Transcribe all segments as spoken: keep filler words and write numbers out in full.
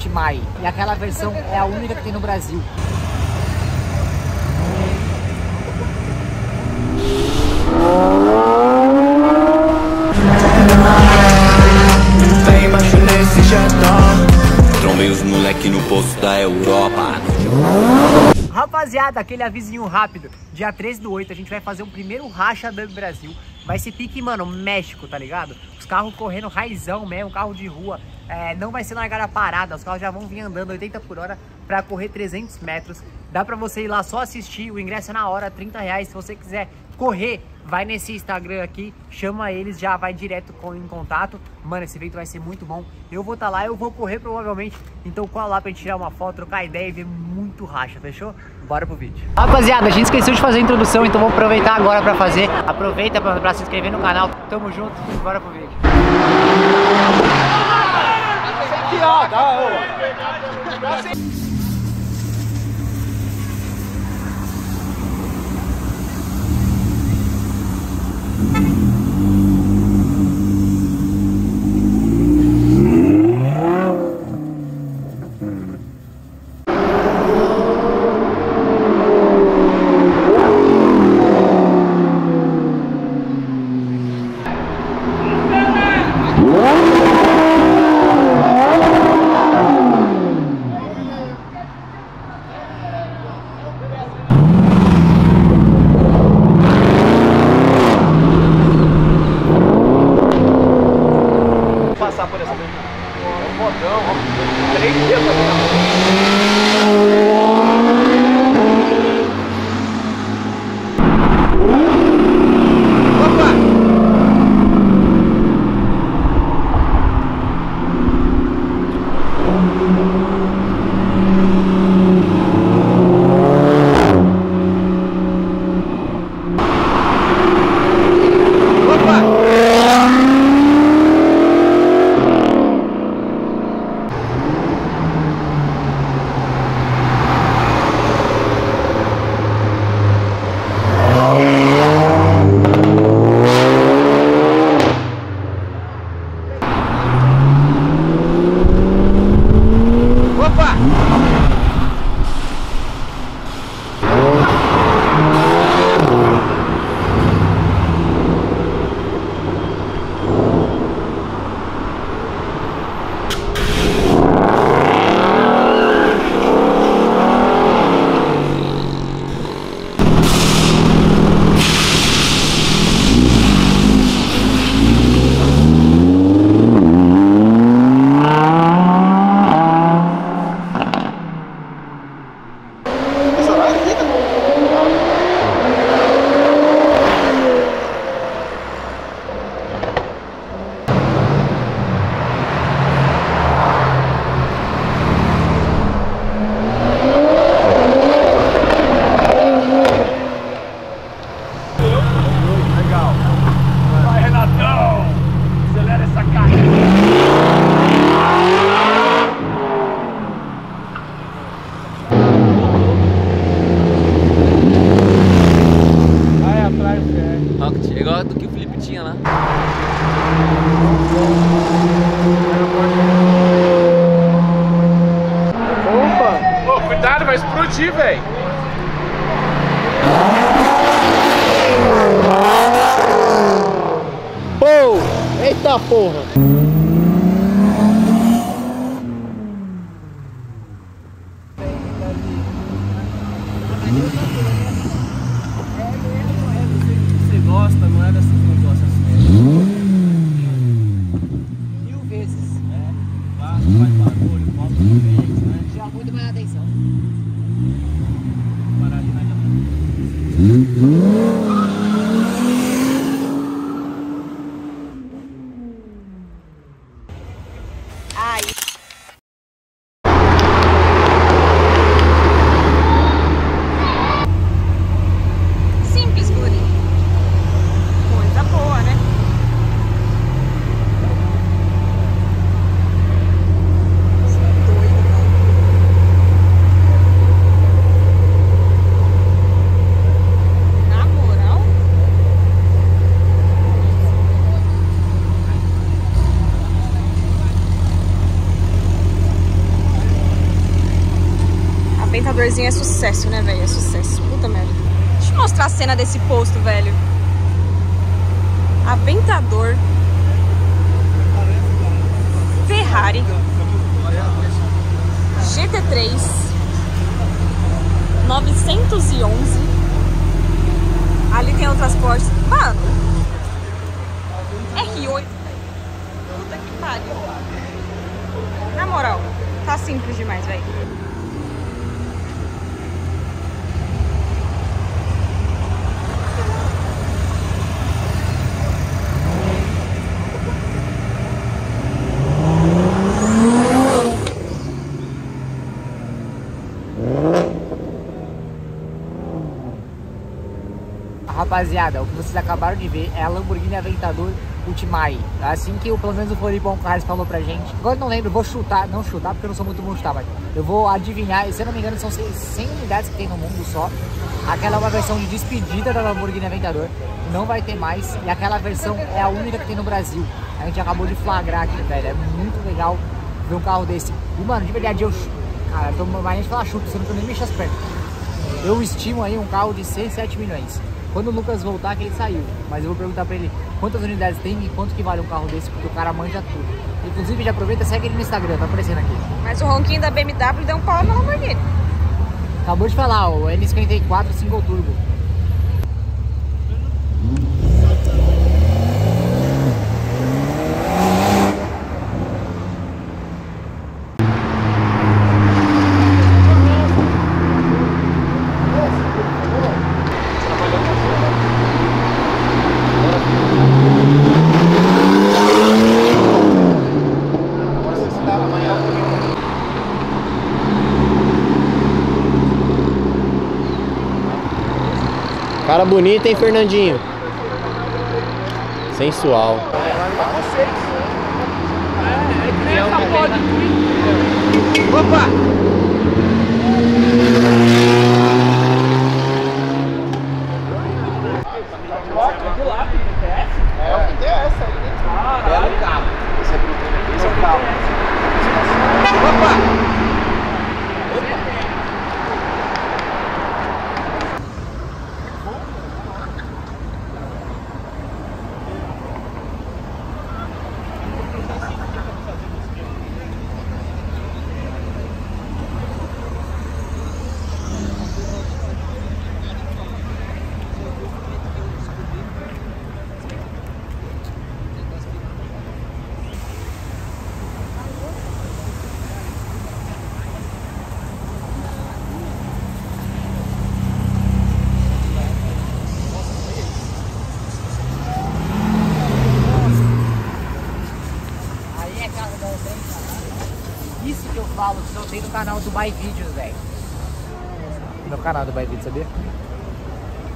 Ultimae. E aquela versão é a única que tem no Brasil. Trombei os moleque no posto da Europa. Rapaziada, aquele avisinho rápido. Dia treze do oito a gente vai fazer um primeiro racha do Brasil. Vai ser pique, mano, México, tá ligado? Os carros correndo raizão mesmo, carro de rua. É, não vai ser na largada parada, os carros já vão vir andando oitenta por hora pra correr trezentos metros. Dá pra você ir lá só assistir, o ingresso é na hora, trinta reais. Se você quiser correr, vai nesse Instagram aqui, chama eles, já vai direto com, em contato. Mano, esse evento vai ser muito bom. Eu vou estar tá lá, eu vou correr provavelmente. Então cola lá pra gente tirar uma foto, trocar ideia e ver muito racha, fechou? Bora pro vídeo. Rapaziada, a gente esqueceu de fazer a introdução, então vou aproveitar agora pra fazer. Aproveita pra, pra se inscrever no canal. Tamo junto, bora pro vídeo. Eita porra! Você gosta, não é dessa que eu gosto assim. Mil vezes. É, faz barulho, volta no peito, né? Já muito mais atenção. Parar ali na janela. Na moral? coisinha é sucesso, né, velho? É sucesso. Puta merda. Deixa eu mostrar a cena desse posto, velho. Aventador. Ferrari. G T três. novecentos e onze. Ali tem outras portas. Mano. R oito. Puta que pariu. Na moral, tá simples demais, velho. Rapaziada, o que vocês acabaram de ver é a Lamborghini Aventador Ultimae. Assim que o, pelo menos o Floripão Carlos falou pra gente. Agora eu não lembro, vou chutar, não chutar porque eu não sou muito bom chutar, mas eu vou adivinhar. E se eu não me engano são cem unidades que tem no mundo só. Aquela é uma versão de despedida da Lamborghini Aventador. Não vai ter mais. E aquela versão é a única que tem no Brasil. A gente acabou de flagrar aqui, velho. É muito legal ver um carro desse. E mano, de verdade eu... Cara, tô mais de falar chuto, você não tô nem mexendo as pernas. Eu estimo aí um carro de cento e sete milhões. Quando o Lucas voltar, que ele saiu. Mas eu vou perguntar pra ele quantas unidades tem e quanto que vale um carro desse, porque o cara manja tudo. Inclusive, já aproveita e segue ele no Instagram, tá aparecendo aqui. Mas o ronquinho da B M W deu um pau na Lamborghini. Acabou de falar, o N cinquenta e quatro Single Turbo. Cara bonita, hein, Fernandinho? Sensual. Opa! É o que tem essa aí, né? É o carro. Esse é bruto. Esse é o carro. Opa! Isso que eu falo, que eu tenho no canal do Dub Vídeos, velho. No canal do Dub Vídeos, sabia?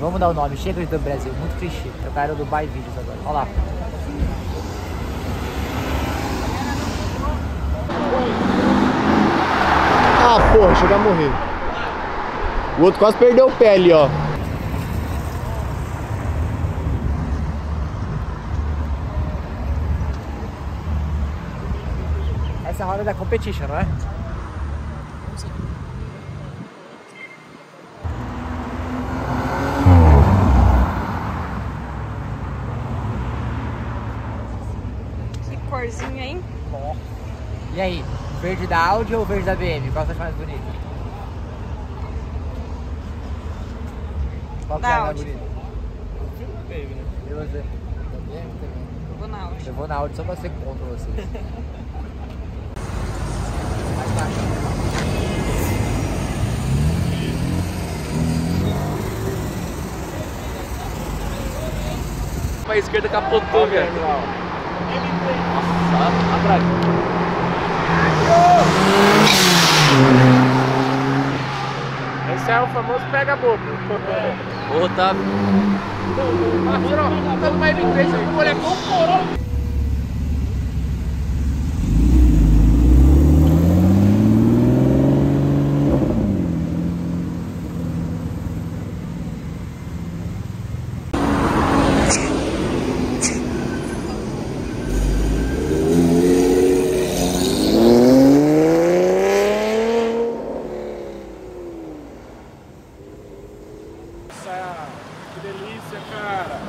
Vamos dar o nome, chega de do Brasil, muito clichê. Eu quero do Dub Vídeos agora, olha lá. Ah, porra, chega a morrer. O outro quase perdeu o pé ali, ó. Essa roda é da competition, não é? Que corzinha, hein? Bom. E aí, verde da Audi ou verde da B M? Qual você acha mais bonito? Qual que é mais bonito? Eu vou na B M, né? E você? Da B M também? Eu vou na Audi. Eu vou na Audi só pra ser contra vocês. A esquerda capotou, velho. Nossa, atrás. Esse é o famoso pega-bobo. Ô, tá. Marcelo, tá numa M três, eu vou olhar com o coroa. que delícia, cara.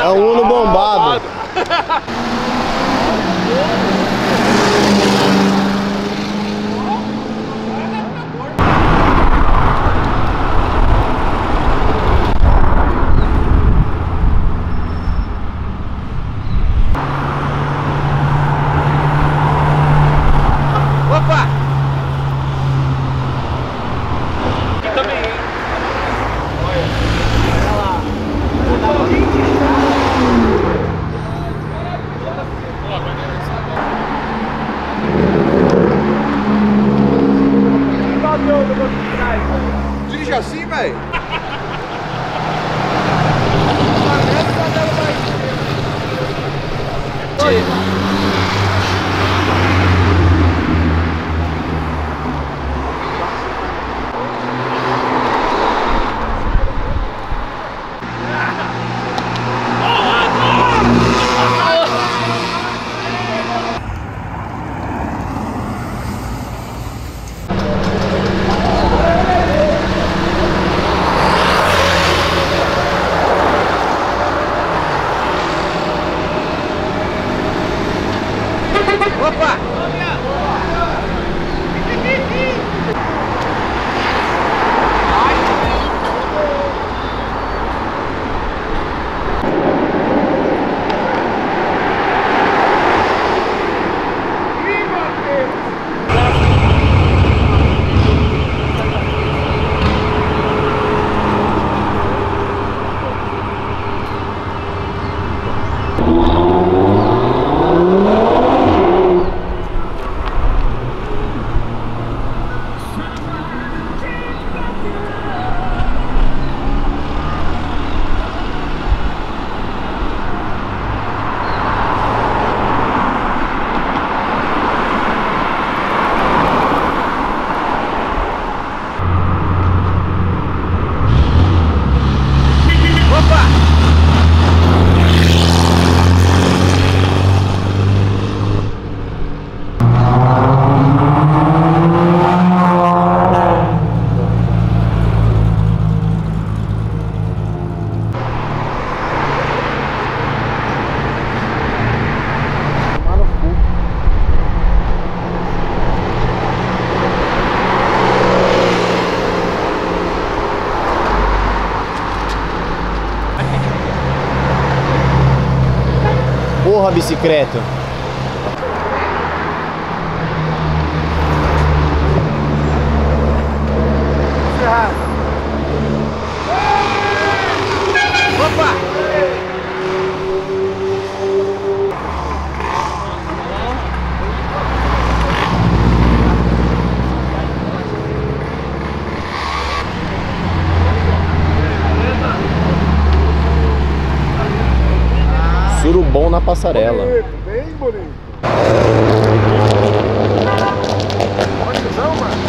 É um Uno bombado. Dirige assim, velho? Porra, bicicleta. Opa! surubom na passarela. Bonito, bem bonito. Olha, mano.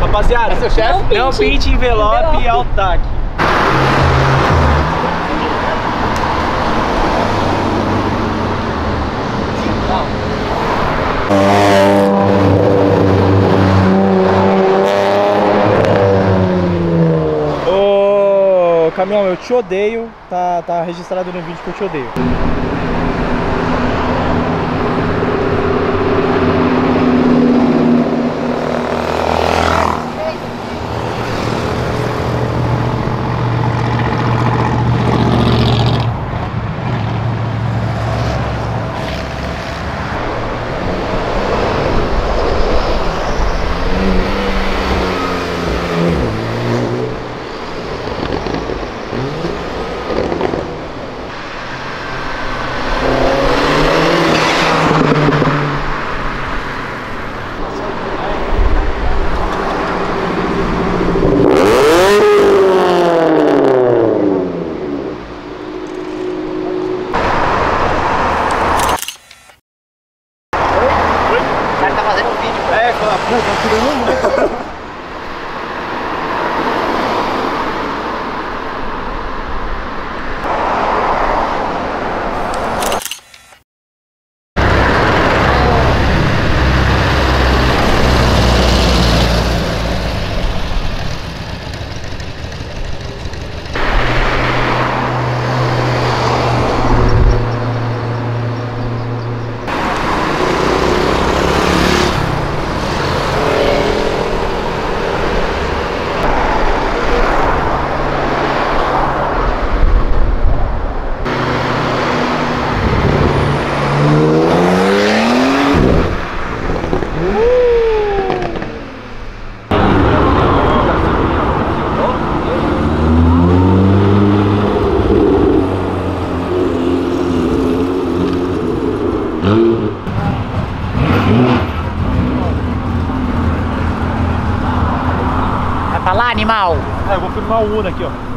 Rapaziada, é um pente, envelope e Alltak. Ô, caminhão, eu te odeio. Tá, tá registrado no vídeo que eu te odeio. Vai pra lá, animal! Ah, eu vou filmar o Uno aqui, ó.